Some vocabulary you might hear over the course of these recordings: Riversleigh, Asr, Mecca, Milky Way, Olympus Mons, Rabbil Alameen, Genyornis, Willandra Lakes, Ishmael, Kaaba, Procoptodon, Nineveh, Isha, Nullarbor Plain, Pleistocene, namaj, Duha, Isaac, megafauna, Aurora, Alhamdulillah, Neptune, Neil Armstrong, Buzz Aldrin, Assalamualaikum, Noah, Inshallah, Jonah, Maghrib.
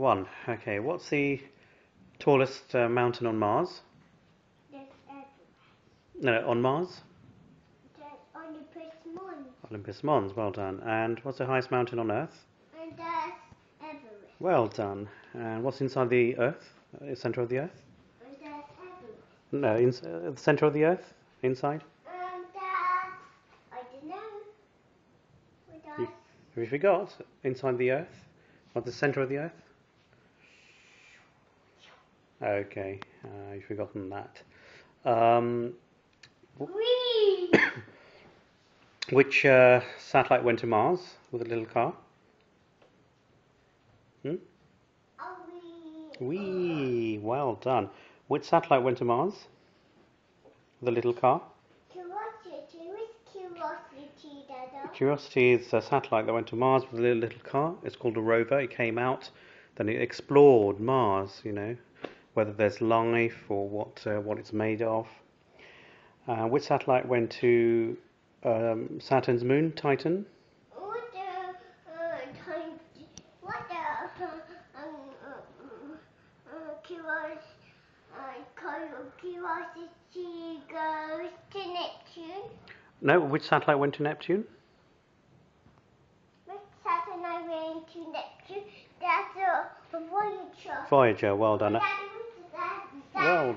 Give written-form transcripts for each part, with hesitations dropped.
One. Okay, what's the tallest mountain on Mars? No, on Mars? Olympus Mons. Olympus Mons, well done. And what's the highest mountain on Earth? And that's Everest. Well done. And what's inside the Earth? The centre of the Earth? And that's Everest. No, the centre of the Earth? Inside? I don't know. Have you forgot? Inside the Earth? What's the centre of the Earth? Okay, you've forgotten that. Which satellite went to Mars with a little car? Wee, well done. Which satellite went to Mars with a little car? Curiosity. Where's Curiosity, Dada? Curiosity is a satellite that went to Mars with a little car. It's called a rover. It came out, then it explored Mars, you know, whether there's life or what it's made of. Which satellite went to Saturn's moon, Titan? Curiosity goes to Neptune. No, which satellite went to Neptune? Which satellite went to Neptune? That's a Voyager. Voyager, well done. Well,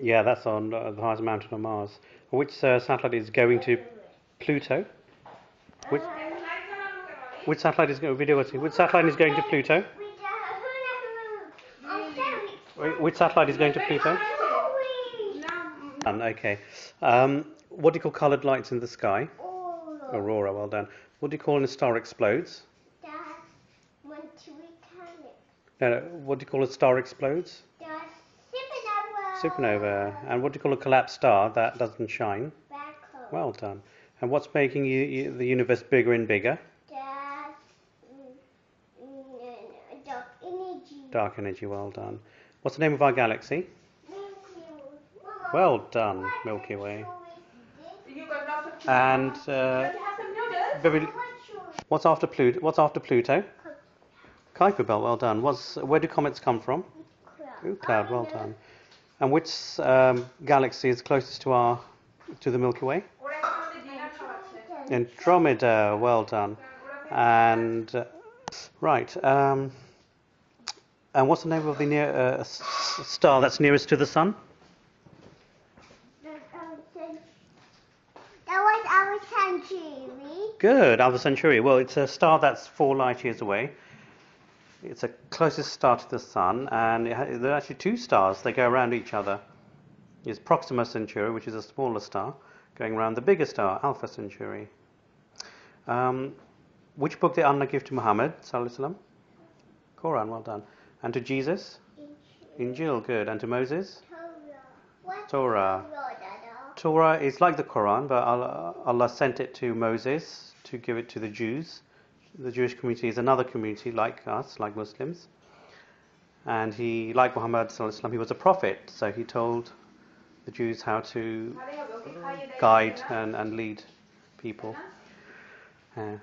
yeah, that's on the highest mountain on Mars. Which satellite is going to Pluto? Which satellite is going? Which satellite is going to Pluto? Which satellite is going to Pluto? Okay. What do you call coloured lights in the sky? Aurora. Well done. What do you call when a star explodes? No, what do you call a star explodes? Supernova. Supernova. And what do you call a collapsed star that doesn't shine? Black hole. Well done. And what's making the universe bigger and bigger? Dark energy. Dark energy. Well done. What's the name of our galaxy? Well done, Milky Way. And what's after Pluto? What's after Pluto? Kuiper Belt, well done. Where do comets come from? Cloud. Ooh, cloud, well done. And which galaxy is closest to the Milky Way? Andromeda, well done. And and what's the name of the star that's nearest to the sun? That was Alpha Centauri. Good, Alpha Centauri. Well, it's a star that's 4 light years away. It's the closest star to the sun, and there are actually 2 stars. They go around each other. It's Proxima Centauri, which is a smaller star, going around the bigger star, Alpha Centauri. Which book did Allah give to Muhammad? Quran, well done. And to Jesus? Injil, good. And to Moses? Torah. Torah is like the Quran, but Allah sent it to Moses to give it to the Jews. The Jewish community is another community like us, like Muslims. And he, like Muhammad ﷺ, he was a prophet, so he told the Jews how to guide and lead people. Okay,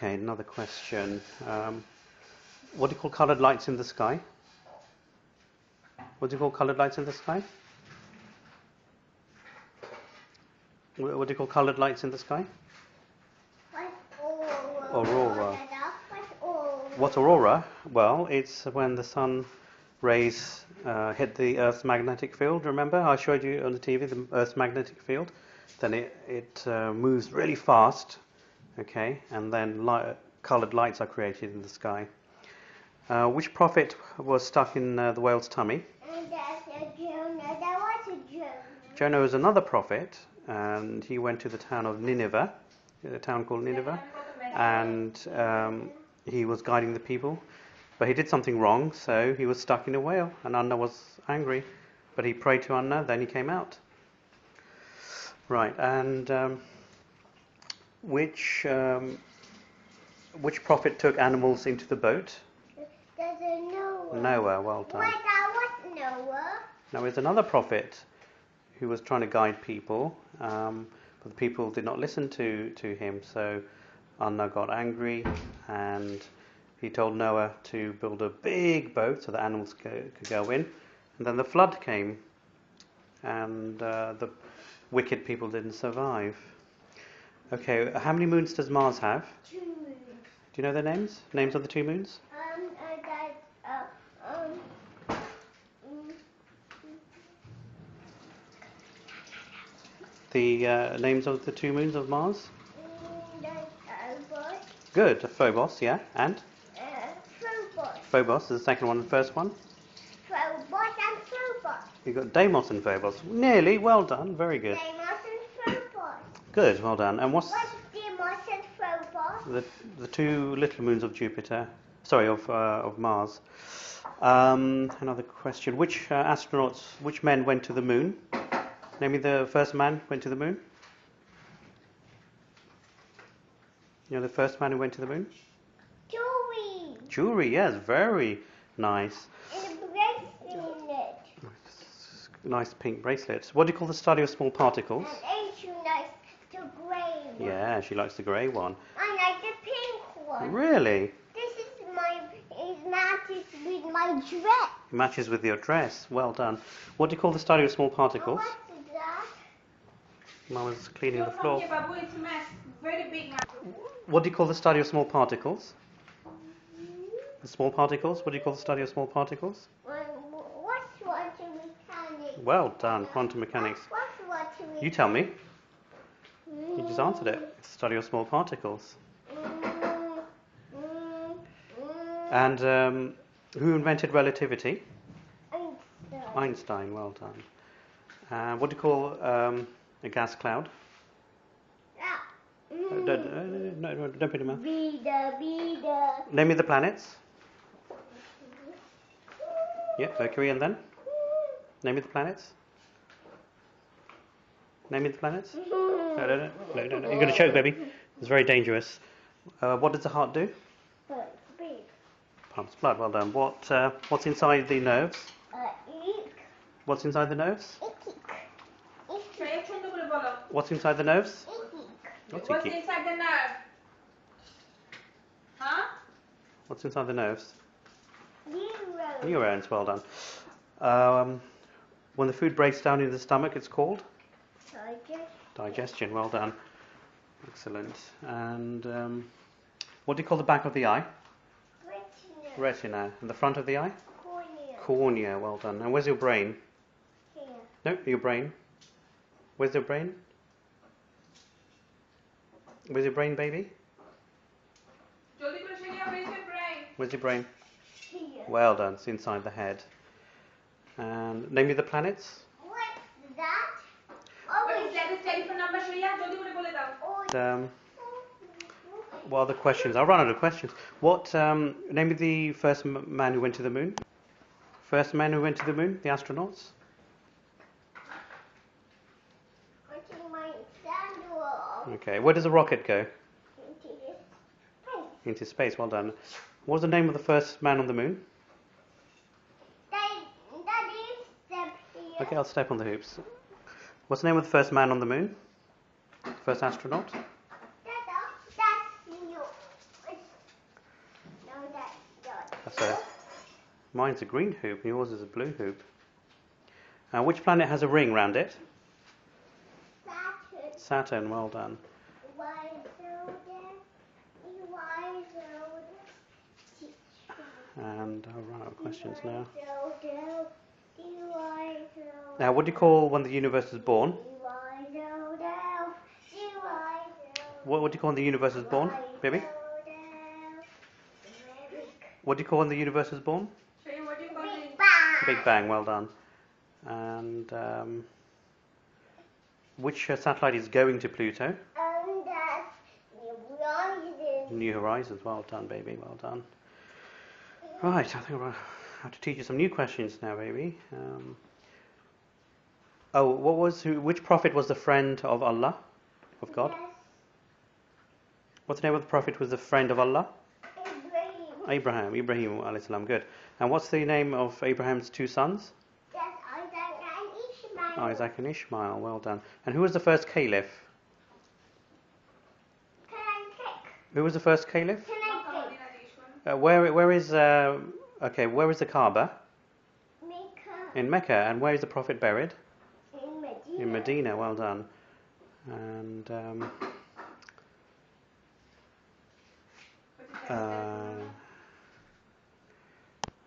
another question. What do you call coloured lights in the sky? What do you call coloured lights in the sky? What do you call coloured lights in the sky? Aurora. What's Aurora? Well, it's when the sun rays hit the Earth's magnetic field. Remember, I showed you on the TV the Earth's magnetic field. Then it moves really fast, okay, and then coloured lights are created in the sky. Which prophet was stuck in the whale's tummy? And that's Jonah. That was Jonah. Jonah was another prophet, and he went to the town of Nineveh, a town called Nineveh. And he was guiding the people, but he did something wrong, so he was stuck in a whale, and Anna was angry, but he prayed to Anna, then he came out. Right, and which prophet took animals into the boat? There's a Noah. Noah, well done. Wait, that was Noah. Now there's another prophet who was trying to guide people, but the people did not listen to him, so Allah got angry and he told Noah to build a big boat so the animals could go in. And then the flood came and the wicked people didn't survive. Okay, how many moons does Mars have? 2 moons. Do you know their names? Names of the 2 moons? The names of the 2 moons of Mars? Phobos. Good, Phobos, yeah, and? Phobos. Phobos is the second one and the first one? Phobos and Phobos. You've got Deimos and Phobos. Nearly, well done, very good. Deimos and Phobos. Good, well done. And what's Deimos and Phobos? The 2 little moons of Jupiter, sorry, of Mars. Another question, which men went to the moon? Name me the first man who went to the moon. You know the first man who went to the moon? Jury. Jury, yes, very nice. And a bracelet. Nice pink bracelets. What do you call the study of small particles? And she likes the grey one. Yeah, she likes the grey one. I like the pink one. Really? This is my. It matches with my dress. It matches with your dress. Well done. What do you call the study of small particles? Mum was cleaning the floor. What do you call the study of small particles? The small particles? What do you call the study of small particles? What's quantum mechanics? Well done, quantum mechanics. What's quantum mechanics? You tell me. You just answered it. It's the study of small particles. And who invented relativity? Einstein. Einstein, well done. What do you call... a gas cloud? Don't put him out. Name me the planets. Yep, Mercury and then? Name me the planets. Name me the planets. No. You're going to choke, baby. It's very dangerous. What does the heart do? Pumps blood, well done. What's inside the nerves? What's inside the nerves? What's inside the nerves? What's inside the nerve? Huh? What's inside the nerves? Neurons. Neurons, well done. When the food breaks down in the stomach, it's called? Digestion. Digestion, well done. Excellent. And what do you call the back of the eye? Retina. Retina. And the front of the eye? Cornea. Cornea, well done. And where's your brain? Here. No, your brain. Where's your brain? Where's your brain, baby? Where's your brain? Where's your brain? Here. Well done, it's inside the head. And name me the planets. What's that? What are the questions? I'll run out of questions. Name me the first man who went to the moon. First man who went to the moon, the astronauts. Okay, where does a rocket go? Into space, well done. What was the name of the first man on the moon? Okay, I'll step on the hoops. What's the name of the first man on the moon? First astronaut? That's a... Mine's a green hoop, yours is a blue hoop. Which planet has a ring round it? Saturn, well done. And I'll run out of questions now. Now, what do you call when the universe is born? What do you call when the universe is born, baby? What do you call when the universe is born? Big Bang, well done. And... which satellite is going to Pluto? That's New Horizons. New Horizons, well done, baby, well done. Right, I think I'll have to teach you some new questions now, baby. Which prophet was the friend of Allah, of God? Yes. What's the name of the prophet who was the friend of Allah? Abraham. Ibrahim, alayhi salam, good. And what's the name of Abraham's 2 sons? Isaac and Ishmael, well done. And who was the first caliph? Who was the first caliph? Where is the Kaaba? Mecca. In Mecca. And where is the Prophet buried? In Medina. In Medina. Well done. And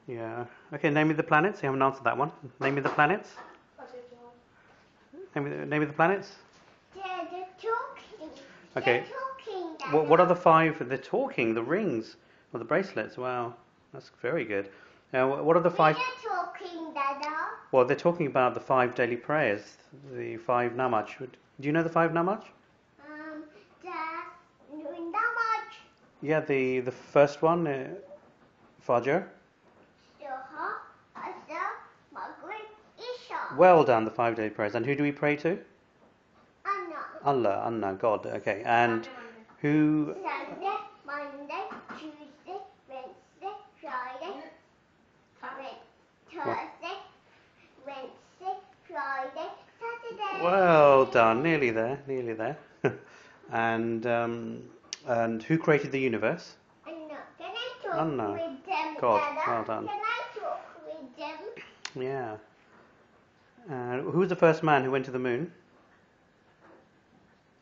yeah. Okay. Name me the planets. You haven't answered that one. Name me the planets. Name me the planets. They're talking. Okay. They're talking. What are the five? They're talking. The rings or the bracelets. Wow, that's very good. Now, what are the five? They're talking, Dada. Well, they're talking about the five daily prayers, the five namaj. Do you know the five namaj? Yeah, the first one, Fajr. Duha, Asr, Maghrib, Isha. Well done, the 5 day prayers. And who do we pray to? Allah. Allah, Allah, God. Okay, and who? Sunday, Monday, Tuesday, Wednesday, Friday, Thursday, Wednesday, Friday, Saturday. Well done, nearly there, nearly there. And who created the universe? Allah. Can I talk with them, God, Dada? Well done. Can I talk with them? Yeah. Who was the first man who went to the moon?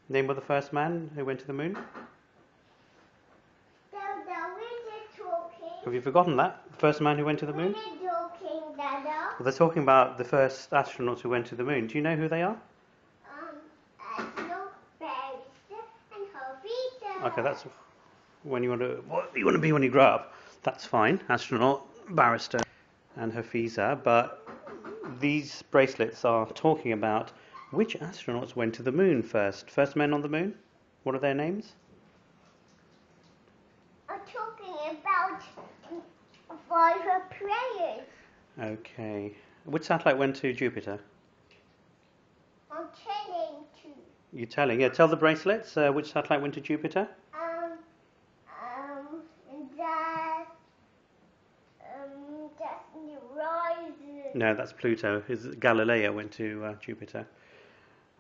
Name of the first man who went to the moon? Dada, we're talking. Have you forgotten that? The first man who went to the moon? We're talking, Dada. Well, they're talking about the first astronauts who went to the moon. Do you know who they are? Okay, that's when you want to be when you grow up. That's fine. Astronaut, barrister, and Hafiza. But these bracelets are talking about which astronauts went to the moon first. First men on the moon. What are their names? I'm talking about five prayers. Okay. Which satellite went to Jupiter? I'm telling you. You're telling, yeah. Tell the bracelets which satellite went to Jupiter. That's Horizon. No, that's Pluto. His Galileo went to Jupiter.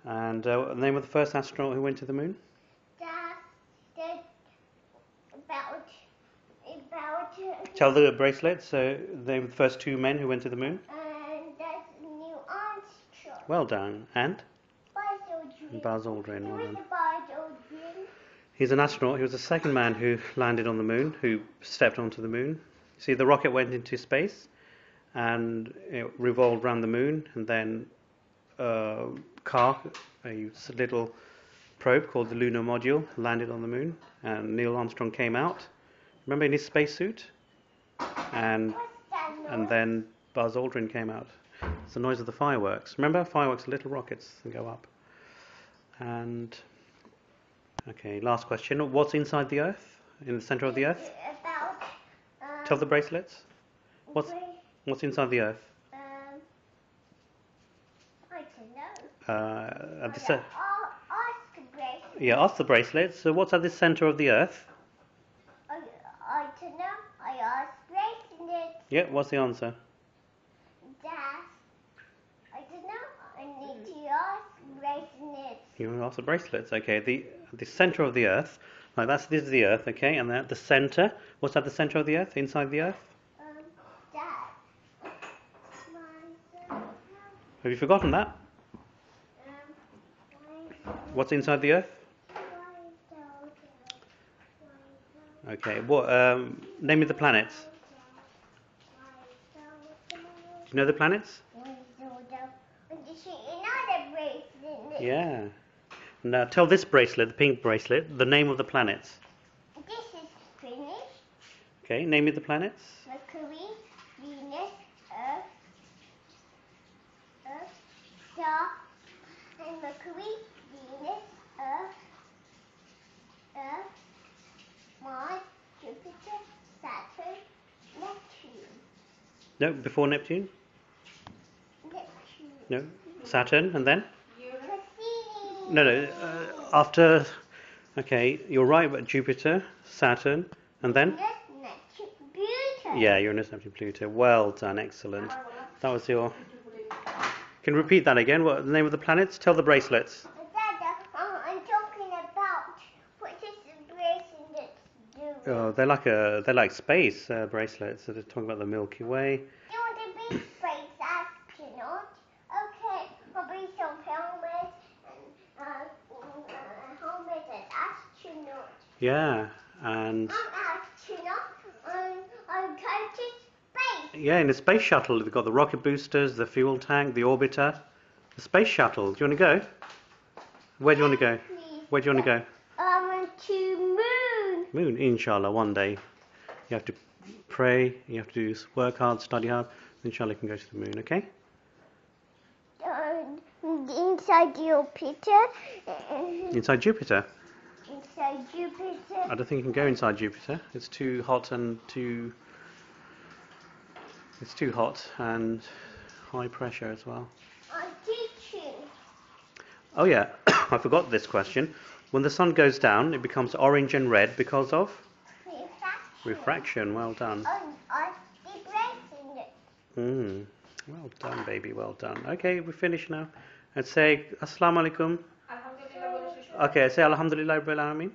And the name of the first astronaut who went to the moon. Tell the bracelets. So they were the first two men who went to the moon. That's Neil Armstrong. Well done, and. Buzz Aldrin. He's an astronaut. He was the second man who landed on the moon, who stepped onto the moon. See, the rocket went into space and it revolved around the moon, and then a little probe called the Lunar Module landed on the moon, and Neil Armstrong came out, remember, in his spacesuit, and then Buzz Aldrin came out. It's the noise of the fireworks. Remember, fireworks are little rockets that go up. And okay, last question. What's inside the Earth? In the center of the Earth? About, tell the bracelets. What's inside the Earth? I don't know. Ask the bracelets. Yeah, ask the bracelets. So what's at the center of the Earth? I don't know. I asked bracelets. Yeah, what's the answer? You ask the bracelets, okay? The center of the Earth, like this is the Earth, okay? And at the center, what's at the center of the Earth? Inside the Earth? Have you forgotten that? What's inside the Earth? Okay. What? Name me the planets. Do you know the planets? Yeah. Now tell this bracelet, the pink bracelet, the name of the planets. This is Venus. Okay, name me the planets. Mercury, Venus, Earth, Star, and Mercury, Venus, Earth, Mars, Jupiter, Saturn, Neptune. No, before Neptune? Neptune. No, Saturn, and then? After, okay, you're right about Jupiter, Saturn, and then? Neptune, yeah, Uranus, Neptune, Pluto. Well done, excellent. That was your... Can you repeat that again? What the name of the planets? Tell the bracelets. Dada, I'm talking about... What is the bracelet? They're like space bracelets. So they're talking about the Milky Way. They want to be space astronauts. Okay, I'll be some helmet and helmet and astronaut. Yeah, and I'm astronaut. I'm going to space. Yeah, in the space shuttle, they've got the rocket boosters, the fuel tank, the orbiter, the space shuttle. Do you want to go? Where do you want to go? Where do you want to go? I want to moon, inshallah, one day. You have to pray, you have to work hard, study hard, inshallah you can go to the moon, okay? Inside Jupiter. Inside Jupiter? Inside Jupiter. I don't think you can go inside Jupiter. It's too hot and too high pressure as well. I'm teaching. Oh yeah, I forgot this question. When the sun goes down, it becomes orange and red because of? Refraction. Well done. Well done, baby. Well done. Okay, we finish now. And say, Assalamualaikum. Alhamdulillah. Okay, say, Alhamdulillah, Rabbil Alameen.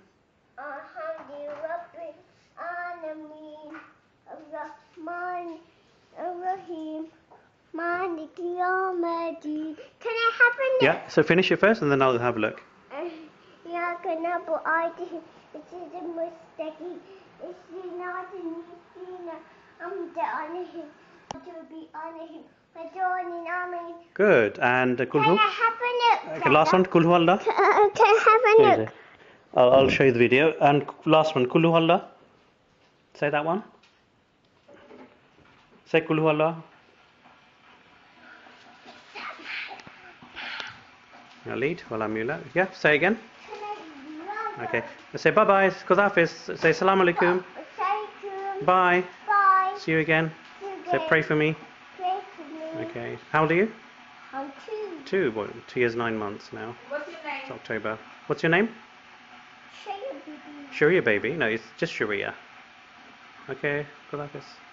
Alhamdulillah, Rabbil Alameen. Ar-Rahman, Ar-Rahim. Malik Yawm Adin. Can I have a look? Yeah, so finish it first and then I'll have a look. Good. And Kulhu? Can I have a look? Okay, last one, Kulhuvalla. Can I have a look? I'll show you the video. And last one, Kulhuvalla. Say that one. Say Kulhuvalla. Now lead, Wala Mula. Yeah, say again. Okay. Say bye bye. Khudafis. Say Assalamu Alaikum. Bye. Bye. See you again. Say pray for me. Pray for me. Okay. How old are you? I'm 2. 2 years, 9 months now. What's your name? It's October. What's your name? Shariya baby. Shariya baby? No, it's just Shariya. Okay. Khudafis.